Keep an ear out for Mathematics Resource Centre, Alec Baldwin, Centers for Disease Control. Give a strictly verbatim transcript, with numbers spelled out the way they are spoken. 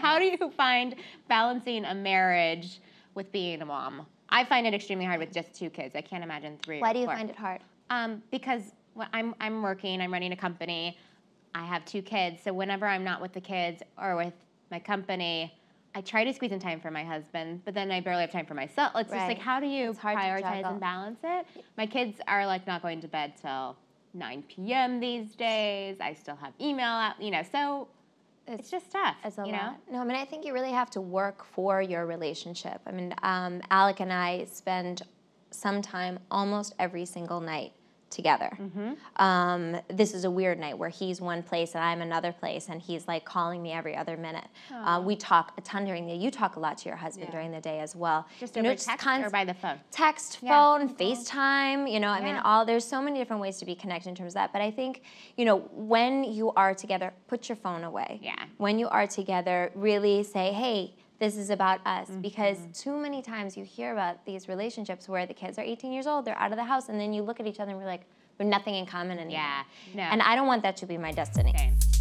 How do you find balancing a marriage with being a mom? I find it extremely hard with just two kids. I can't imagine three. Why or do you four. find it hard? Um, because when I'm I'm working, I'm running a company, I have two kids. So whenever I'm not with the kids or with my company, I try to squeeze in time for my husband, but then I barely have time for myself. It's right. just like, how do you prioritize and balance it? My kids are like not going to bed till nine p m these days. I still have email out, you know. So it's, it's just tough. It's a you lot. Know? No, I mean, I think you really have to work for your relationship. I mean, um, Alec and I spend some time almost every single night together. Mm-hmm. um, this is a weird night where he's one place and I'm another place, and he's like calling me every other minute. Uh, we talk a ton during the day. You talk a lot to your husband yeah. during the day as well. Just over know, text just or by the phone? Text, yeah. phone, yeah. FaceTime, you know, I yeah. mean, all there's so many different ways to be connected in terms of that, but I think, you know, when you are together, put your phone away. Yeah. When you are together, really say, hey, this is about us, mm-hmm. because too many times you hear about these relationships where the kids are eighteen years old, they're out of the house, and then you look at each other and we're like, we're nothing in common anymore. Yeah, no. And I don't want that to be my destiny. Same.